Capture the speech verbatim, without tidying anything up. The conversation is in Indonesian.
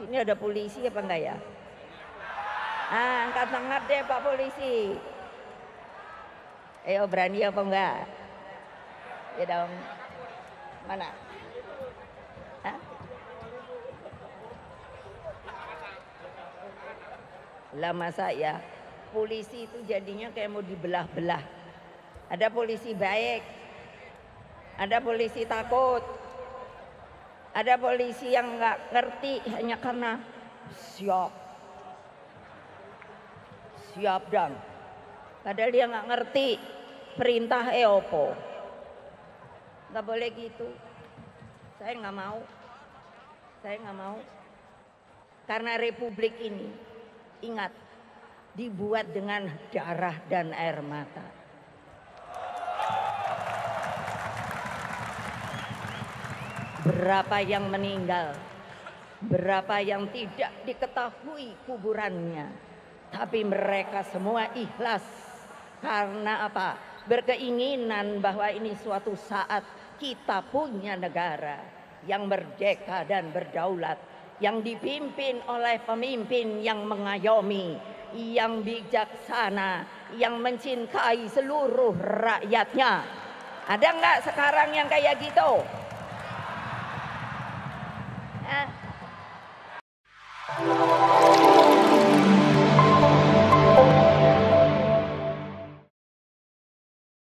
Sini ada polisi apa enggak ya? Ah, angkat tangan deh Pak Polisi. Ayo berani apa enggak? Ya dong. Mana? Hah? Lah masa ya polisi itu jadinya kayak mau dibelah-belah. Ada polisi baik, ada polisi takut, ada polisi yang nggak ngerti hanya karena siap, siap dong. Padahal dia nggak ngerti perintah E O P O. Nggak boleh gitu. Saya nggak mau. Saya nggak mau. Karena Republik ini, ingat, dibuat dengan darah dan air mata. Berapa yang meninggal, berapa yang tidak diketahui kuburannya. Tapi mereka semua ikhlas. Karena apa? Berkeinginan bahwa ini suatu saat kita punya negara yang merdeka dan berdaulat, yang dipimpin oleh pemimpin yang mengayomi, yang bijaksana, yang mencintai seluruh rakyatnya. Ada nggak sekarang yang kayak gitu? Yeah.